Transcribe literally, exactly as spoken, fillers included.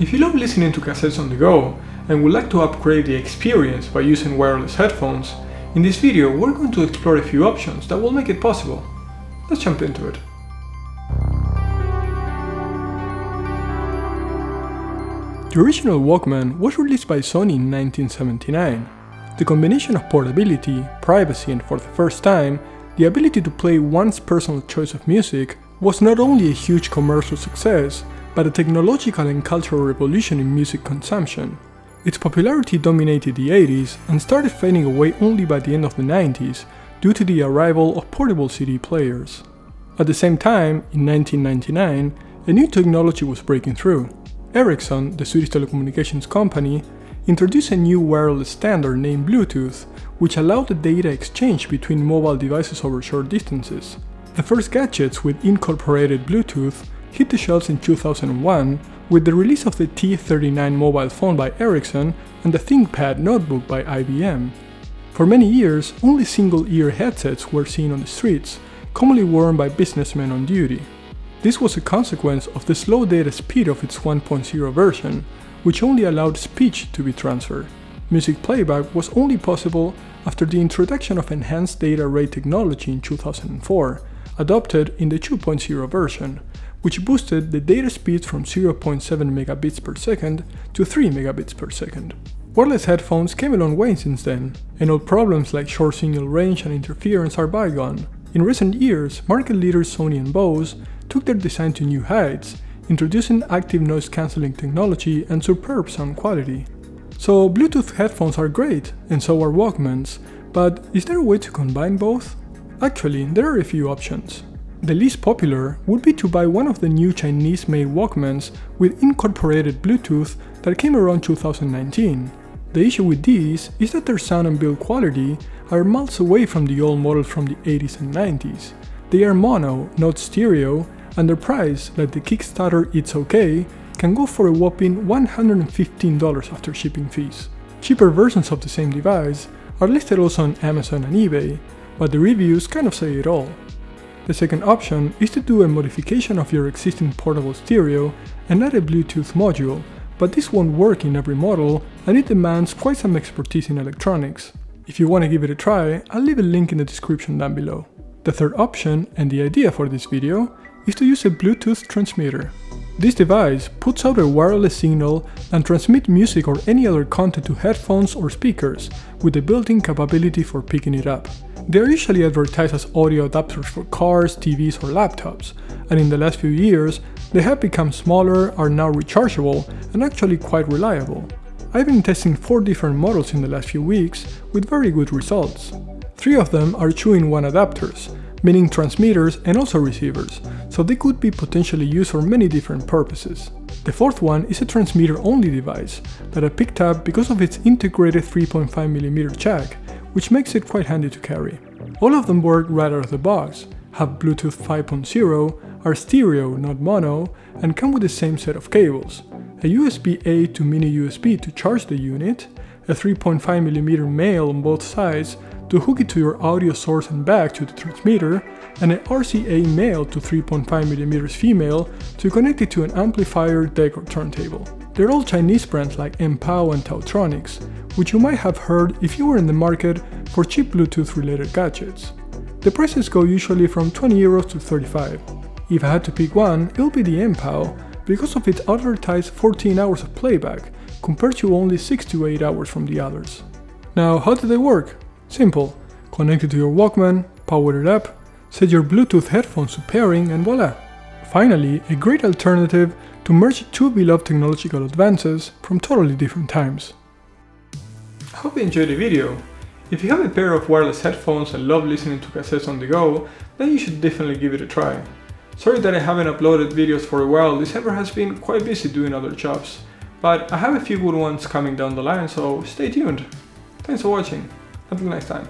If you love listening to cassettes on the go and would like to upgrade the experience by using wireless headphones, in this video we're going to explore a few options that will make it possible. Let's jump into it. The original Walkman was released by Sony in nineteen seventy-nine. The combination of portability, privacy, and for the first time, the ability to play one's personal choice of music was not only a huge commercial success, but a technological and cultural revolution in music consumption. Its popularity dominated the eighties and started fading away only by the end of the nineties due to the arrival of portable C D players. At the same time, in nineteen ninety-nine, a new technology was breaking through. Ericsson, the Swedish telecommunications company, introduced a new wireless standard named Bluetooth, which allowed the data exchange between mobile devices over short distances. The first gadgets with incorporated Bluetooth hit the shelves in two thousand one with the release of the T thirty-nine mobile phone by Ericsson and the ThinkPad notebook by I B M. For many years, only single-ear headsets were seen on the streets, commonly worn by businessmen on duty. This was a consequence of the slow data speed of its one point oh version, which only allowed speech to be transferred. Music playback was only possible after the introduction of enhanced data rate technology in two thousand four, adopted in the two point oh version, which boosted the data speeds from zero point seven megabits per second to three megabits per second. Wireless headphones came a long way since then, and all problems like short signal range and interference are bygone. In recent years, market leaders Sony and Bose took their design to new heights, introducing active noise cancelling technology and superb sound quality. So Bluetooth headphones are great, and so are Walkmans, but is there a way to combine both? Actually, there are a few options. The least popular would be to buy one of the new Chinese-made Walkmans with incorporated Bluetooth that came around two thousand nineteen. The issue with these is that their sound and build quality are miles away from the old models from the eighties and nineties. They are mono, not stereo, and their price, like the Kickstarter It's Okay, can go for a whopping one hundred fifteen dollars after shipping fees. Cheaper versions of the same device are listed also on Amazon and eBay, but the reviews kind of say it all. The second option is to do a modification of your existing portable stereo and add a Bluetooth module, but this won't work in every model and it demands quite some expertise in electronics. If you want to give it a try, I'll leave a link in the description down below. The third option, and the idea for this video, is to use a Bluetooth transmitter. This device puts out a wireless signal and transmits music or any other content to headphones or speakers, with a built-in capability for picking it up. They are usually advertised as audio adapters for cars, T Vs or laptops, and in the last few years they have become smaller, are now rechargeable and actually quite reliable. I've been testing four different models in the last few weeks with very good results. Three of them are two in one adapters, meaning transmitters and also receivers, so they could be potentially used for many different purposes. The fourth one is a transmitter-only device that I picked up because of its integrated three point five millimeter jack, which makes it quite handy to carry. All of them work right out of the box, have Bluetooth five point oh, are stereo, not mono, and come with the same set of cables, a U S B A to mini U S B to charge the unit, a three point five millimeter male on both sides to hook it to your audio source and back to the transmitter, and an R C A male to three point five millimeter female to connect it to an amplifier, deck or turntable. They're all Chinese brands like Mpow and Taotronics, which you might have heard if you were in the market for cheap Bluetooth related gadgets. The prices go usually from twenty euros to thirty-five. If I had to pick one, it'll be the Mpow because of its advertised fourteen hours of playback compared to only six to eight hours from the others. Now, how do they work? Simple. Connect it to your Walkman, power it up, set your Bluetooth headphones to pairing, and voila! Finally, a great alternative to merge two beloved technological advances from totally different times. I hope you enjoyed the video. If you have a pair of wireless headphones and love listening to cassettes on the go, then you should definitely give it a try. Sorry that I haven't uploaded videos for a while, December has been quite busy doing other jobs, but I have a few good ones coming down the line, so stay tuned. Thanks for watching. Until next time.